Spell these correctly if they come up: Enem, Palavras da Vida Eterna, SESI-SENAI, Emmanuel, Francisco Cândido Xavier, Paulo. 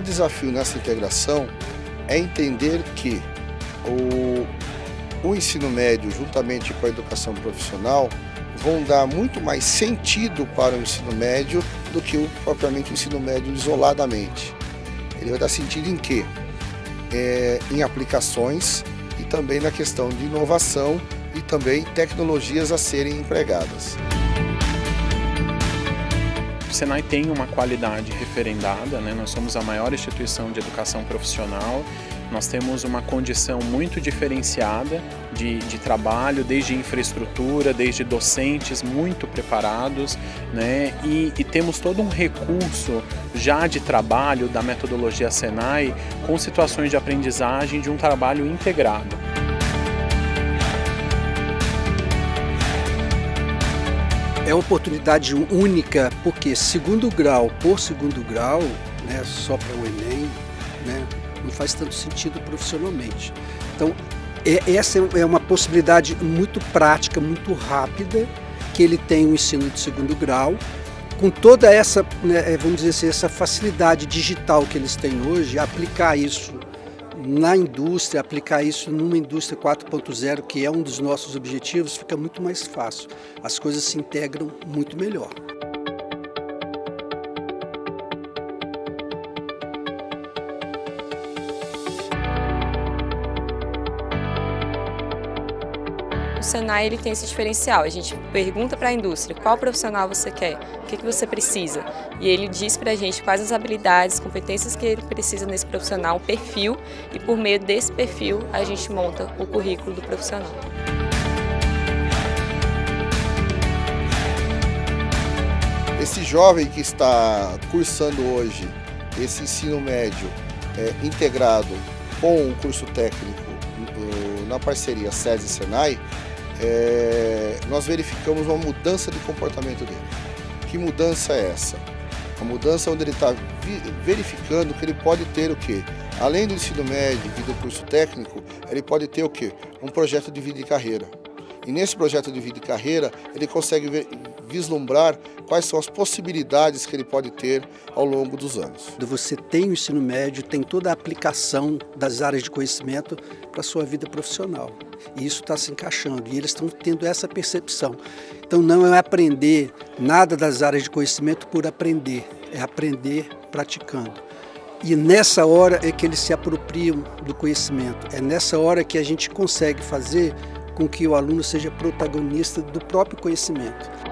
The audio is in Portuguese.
maior desafio nessa integração é entender que o ensino médio, juntamente com a educação profissional, vão dar muito mais sentido para o ensino médio do que propriamente o ensino médio isoladamente. Ele vai dar sentido em quê? Em aplicações e também na questão de inovação e também tecnologias a serem empregadas. O SENAI tem uma qualidade referendada, né? Nós somos a maior instituição de educação profissional, nós temos uma condição muito diferenciada de trabalho, desde infraestrutura, desde docentes muito preparados, né? E temos todo um recurso já de trabalho da metodologia SENAI com situações de aprendizagem de um trabalho integrado. É uma oportunidade única, porque segundo grau, né, só para o Enem, né, não faz tanto sentido profissionalmente. Então, essa é uma possibilidade muito prática, muito rápida, que ele tem o ensino de segundo grau, com toda essa, né, vamos dizer assim, essa facilidade digital que eles têm hoje, aplicar isso na indústria, aplicar isso numa indústria 4.0, que é um dos nossos objetivos, fica muito mais fácil. As coisas se integram muito melhor. O SENAI ele tem esse diferencial, a gente pergunta para a indústria qual profissional você quer, o que você precisa, e ele diz para a gente quais as habilidades, competências que ele precisa nesse profissional, o perfil, e por meio desse perfil a gente monta o currículo do profissional. Esse jovem que está cursando hoje esse ensino médio integrado com o curso técnico na parceria SESI-SENAI, nós verificamos uma mudança de comportamento dele. Que mudança é essa? A mudança onde ele está verificando que ele pode ter o quê? Além do ensino médio e do curso técnico, ele pode ter o quê? Um projeto de vida e carreira. E nesse projeto de vida e carreira, ele consegue vislumbrar quais são as possibilidades que ele pode ter ao longo dos anos. Você tem o ensino médio, tem toda a aplicação das áreas de conhecimento para a sua vida profissional. E isso está se encaixando, e eles estão tendo essa percepção. Então não é aprender nada das áreas de conhecimento por aprender, é aprender praticando. E nessa hora é que eles se apropriam do conhecimento, é nessa hora que a gente consegue fazer com que o aluno seja protagonista do próprio conhecimento.